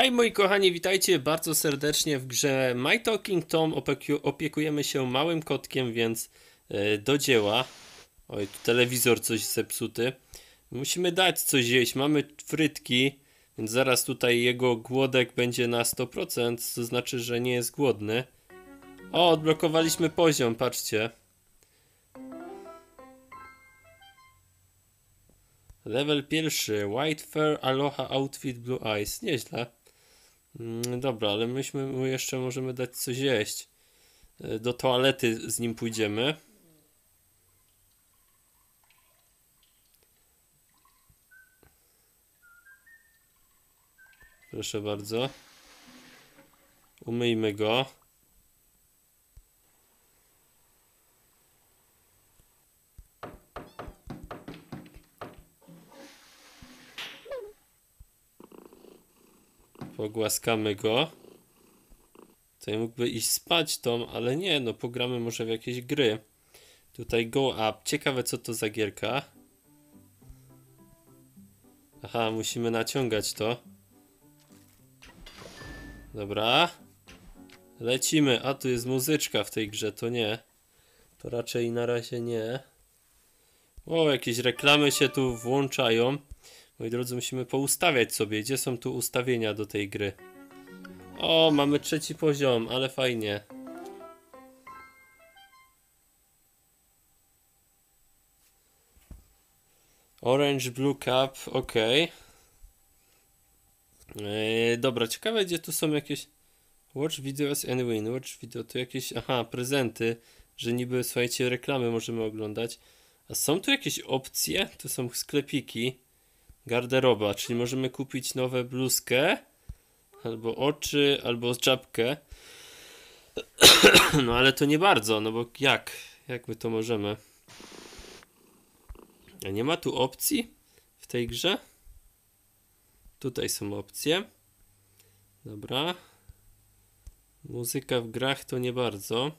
Hej moi kochani, witajcie bardzo serdecznie w grze My Talking Tom. Opiekujemy się małym kotkiem, więc do dzieła. Oj, tu telewizor coś zepsuty. Musimy dać coś jeść, mamy frytki, więc zaraz tutaj jego głodek będzie na 100%, to znaczy, że nie jest głodny. O, odblokowaliśmy poziom, patrzcie. Level pierwszy, White Fur, Aloha Outfit, Blue Eyes, nieźle. Dobra, ale myśmy mu jeszcze możemy dać coś jeść. Do toalety z nim pójdziemy. Proszę bardzo. Umyjmy go. Pogłaskamy go. Tutaj mógłby iść spać Tom, ale nie, no pogramy może w jakieś gry. Tutaj Go Up. Ciekawe co to za gierka. Aha, musimy naciągać to. Dobra. Lecimy. A tu jest muzyczka w tej grze, to nie. To raczej na razie nie. O, jakieś reklamy się tu włączają. Moi drodzy, musimy poustawiać sobie. Gdzie są tu ustawienia do tej gry? O, mamy trzeci poziom, ale fajnie. Orange, blue cap, ok. Dobra, ciekawe gdzie tu są jakieś... Watch videos and win. Watch video, tu jakieś... Aha, prezenty. Że niby, słuchajcie, reklamy możemy oglądać. A są tu jakieś opcje? Tu są sklepiki. Garderoba, czyli możemy kupić nową bluzkę, albo oczy, albo czapkę. No ale to nie bardzo, no bo jak my to możemy? A nie ma tu opcji w tej grze? Tutaj są opcje. Dobra. Muzyka w grach to nie bardzo.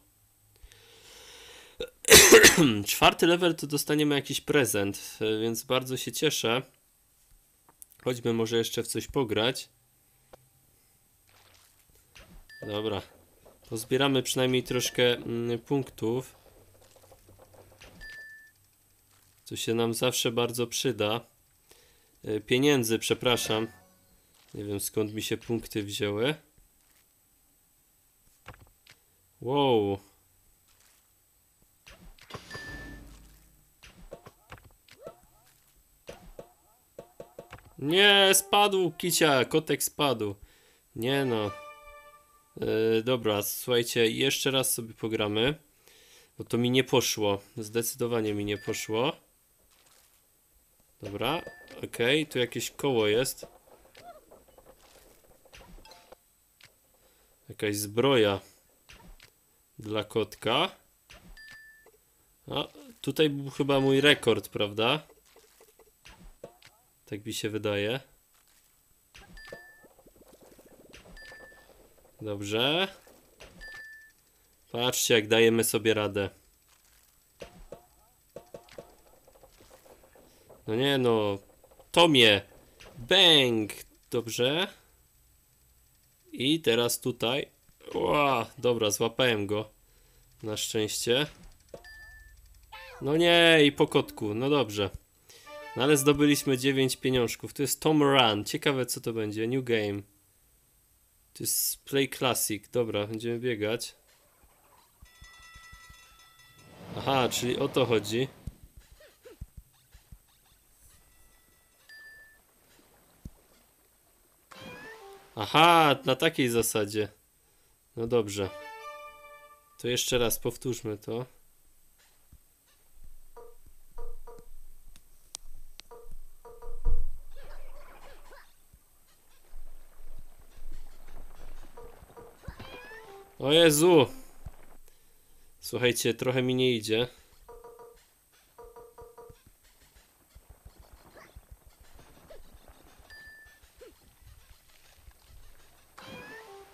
Czwarty level to dostaniemy jakiś prezent, więc bardzo się cieszę. Chodźmy może jeszcze w coś pograć. Dobra. Pozbieramy przynajmniej troszkę punktów. Co się nam zawsze bardzo przyda. Pieniędzy, przepraszam. Nie wiem skąd mi się punkty wzięły. Wow. Nie, spadł kicia, kotek spadł. Nie no. Dobra, słuchajcie, jeszcze raz sobie pogramy. Bo to mi nie poszło. Zdecydowanie mi nie poszło. Dobra, okej, tu jakieś koło jest. Jakaś zbroja dla kotka. A, tutaj był chyba mój rekord, prawda? Tak mi się wydaje. Dobrze. Patrzcie, jak dajemy sobie radę. No nie no. Tomie. Bang. Dobrze. I teraz tutaj. Ła, dobra, złapałem go. Na szczęście. No nie, i po kotku. No dobrze. No ale zdobyliśmy 9 pieniążków. To jest Tom Run. Ciekawe co to będzie. New game. To jest Play Classic. Dobra, będziemy biegać. Aha, czyli o to chodzi. Aha, na takiej zasadzie. No dobrze. To jeszcze raz powtórzmy to. O Jezu! Słuchajcie, trochę mi nie idzie.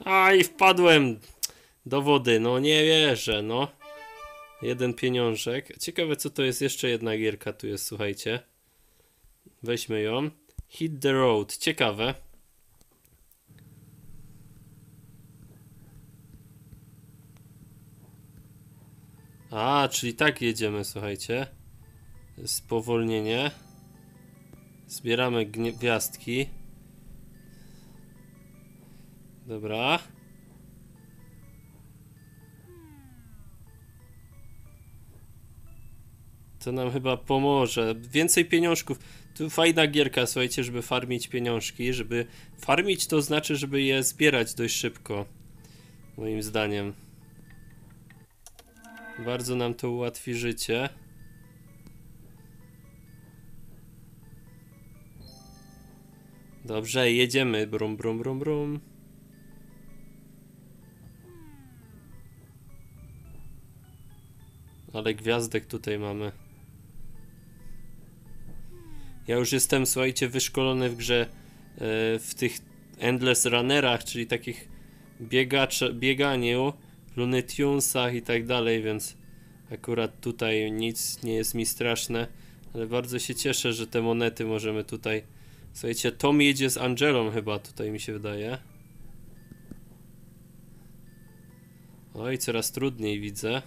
Aj, wpadłem do wody, no nie wierzę, no. Jeden pieniążek. Ciekawe co to jest, jeszcze jedna gierka tu jest, słuchajcie. Weźmy ją. Hit the road, ciekawe. A, czyli tak jedziemy, słuchajcie. Spowolnienie. Zbieramy gwiazdki. Dobra. To nam chyba pomoże. Więcej pieniążków. Tu fajna gierka, słuchajcie, żeby farmić pieniążki. Żeby farmić to znaczy, żeby je zbierać dość szybko. Moim zdaniem. Bardzo nam to ułatwi życie. Dobrze, jedziemy. Brum, brum, brum, brum. Ale gwiazdek tutaj mamy. Ja już jestem, słuchajcie, wyszkolony w grze w tych Endless Runnerach, czyli takich bieganiu, lunetiunsach i tak dalej, więc akurat tutaj nic nie jest mi straszne, ale bardzo się cieszę, że te monety możemy tutaj... Słuchajcie, Tom jedzie z Angelą chyba, tutaj mi się wydaje. Oj, coraz trudniej widzę.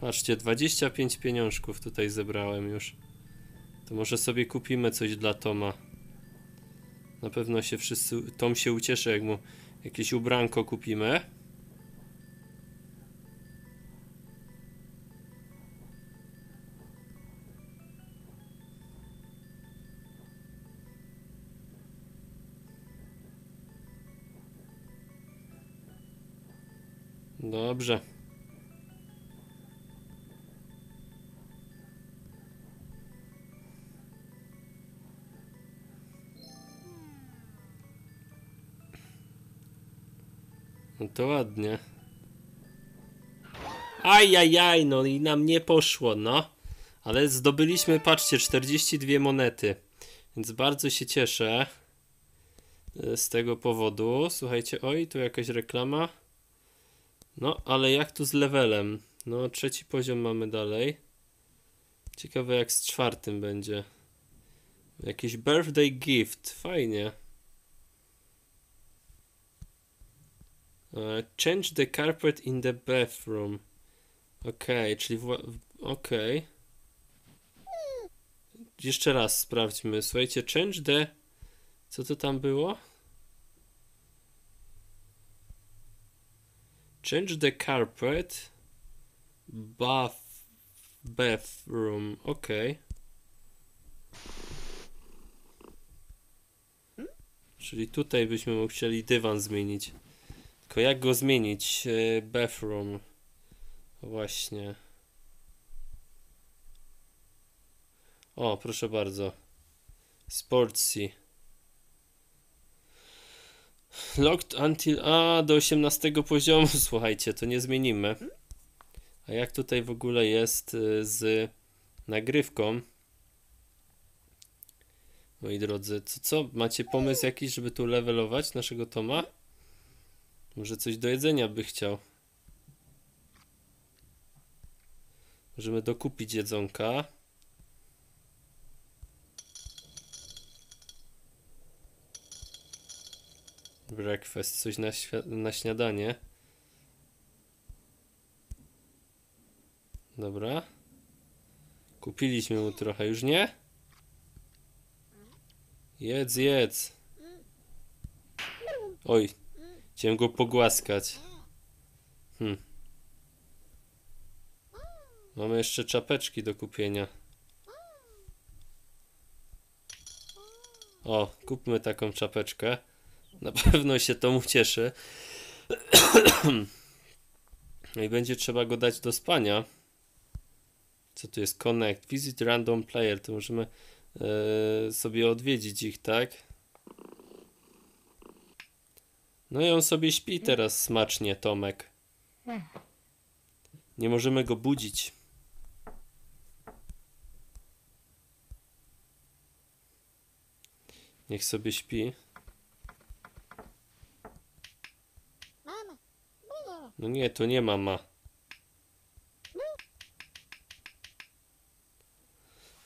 Patrzcie, 25 pieniążków tutaj zebrałem już. To może sobie kupimy coś dla Toma. Na pewno się wszyscy... Tom się ucieszy, jak mu jakieś ubranko kupimy. Dobrze. No to ładnie. Ajajaj, no i nam nie poszło, no. Ale zdobyliśmy, patrzcie, 42 monety. Więc bardzo się cieszę z tego powodu. Słuchajcie, oj, tu jakaś reklama. No, ale jak tu z levelem? No, 3. poziom mamy dalej. Ciekawe jak z 4. będzie. Jakiś birthday gift, fajnie. Change the carpet in the bathroom. Okej, czyli... Okej. Jeszcze raz sprawdźmy. Słuchajcie, change the... Co to tam było? Change the carpet. Bathroom. Okej. Czyli tutaj byśmy chcieli dywan zmienić. Tylko jak go zmienić? Bathroom. Właśnie. O, proszę bardzo. Sportsy. Locked until... A, do 18 poziomu. Słuchajcie, to nie zmienimy. A jak tutaj w ogóle jest z nagrywką? Moi drodzy, co? Macie pomysł jakiś, żeby tu levelować naszego Toma? Może coś do jedzenia by chciał. Możemy dokupić jedzonka. Breakfast, coś na śniadanie. Dobra. Kupiliśmy mu trochę, już nie? Jedz, jedz. Oj. Chciałem go pogłaskać. Mamy jeszcze czapeczki do kupienia. O, kupmy taką czapeczkę. Na pewno się to mu cieszy. No i będzie trzeba go dać do spania. Co tu jest? Connect. Visit random player. To możemy sobie odwiedzić ich, tak? No i on sobie śpi teraz smacznie, Tomek. Nie możemy go budzić. Niech sobie śpi. No nie, to nie mama.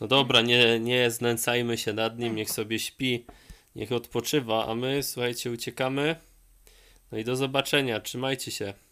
No dobra, nie znęcajmy się nad nim, niech sobie śpi. Niech odpoczywa, a my, słuchajcie, uciekamy. No i do zobaczenia, trzymajcie się.